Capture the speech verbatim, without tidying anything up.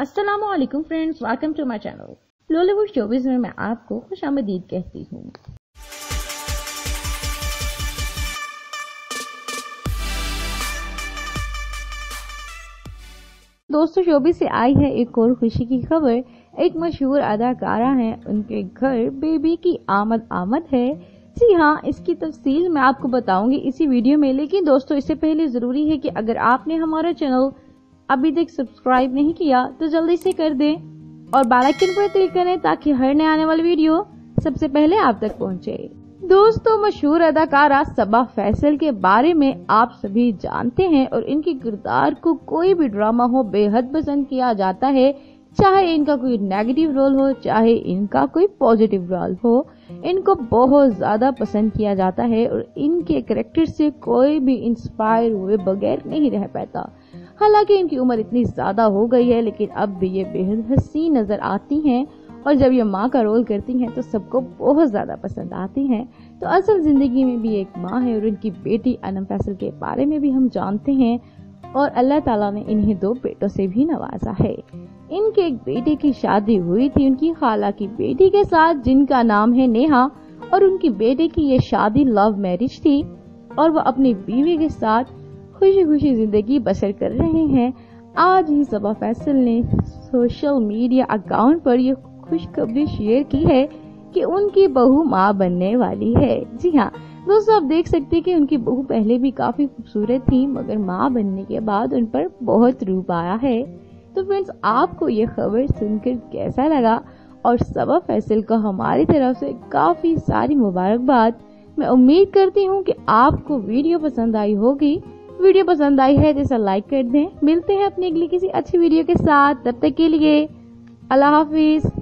अस्सलामुअलैकुम friends, welcome to my channel Lollywood showbiz में मैं आपको खुशामदीद कहती हूँ। दोस्तों, शोबिज़ से आई है एक और खुशी की खबर। एक मशहूर अदाकारा हैं, उनके घर बेबी की आमद आमद है। जी हाँ, इसकी तफसील मैं आपको बताऊंगी इसी वीडियो में, लेकिन दोस्तों इससे पहले ज़रूरी है कि अगर आपने हमारा चैनल अभी तक सब्सक्राइब नहीं किया तो जल्दी से कर दें और बेल आइकन पर क्लिक करें ताकि हर नए आने वाली वीडियो सबसे पहले आप तक पहुँचे। दोस्तों, मशहूर अदाकारा सबा फैसल के बारे में आप सभी जानते हैं और इनके किरदार को कोई भी ड्रामा हो बेहद पसंद किया जाता है, चाहे इनका कोई नेगेटिव रोल हो चाहे इनका कोई पॉजिटिव रोल हो, इनको बहुत ज्यादा पसंद किया जाता है और इनके कैरेक्टर से कोई भी इंस्पायर हुए बगैर नहीं रह पाता। हालांकि इनकी उम्र इतनी ज्यादा हो गई है लेकिन अब भी ये बेहद हसीन नजर आती हैं और जब ये माँ का रोल करती हैं तो सबको बहुत ज़्यादा पसंद आती हैं। तो असल ज़िंदगी में भी एक माँ है और उनकी बेटी अनम फैसल के बारे में भी हम जानते हैं और अल्लाह ताला ने इन्हें दो बेटों से भी नवाजा है। इनके एक बेटे की शादी हुई थी उनकी खाला की बेटी के साथ जिनका नाम है नेहा, और उनकी बेटे की ये शादी लव मैरिज थी और वह अपनी बीवी के साथ खुशी खुशी ज़िंदगी बसर कर रहे हैं। आज ही सबा फैसल ने सोशल मीडिया अकाउंट पर ये खुशखबरी शेयर की है कि उनकी बहू माँ बनने वाली है। जी हाँ दोस्तों, आप देख सकते हैं कि उनकी बहू पहले भी काफी खूबसूरत थी मगर माँ बनने के बाद उन पर बहुत रूप आया है। तो फ्रेंड्स, आपको ये खबर सुनकर कैसा लगा? और सबा फैसल को हमारी तरफ से काफी सारी मुबारकबाद। मैं उम्मीद करती हूँ कि आपको वीडियो पसंद आई होगी। वीडियो पसंद आई है तो इसे लाइक कर दें। मिलते हैं अपनी अगली किसी अच्छी वीडियो के साथ, तब तक के लिए अल्लाह हाफिज।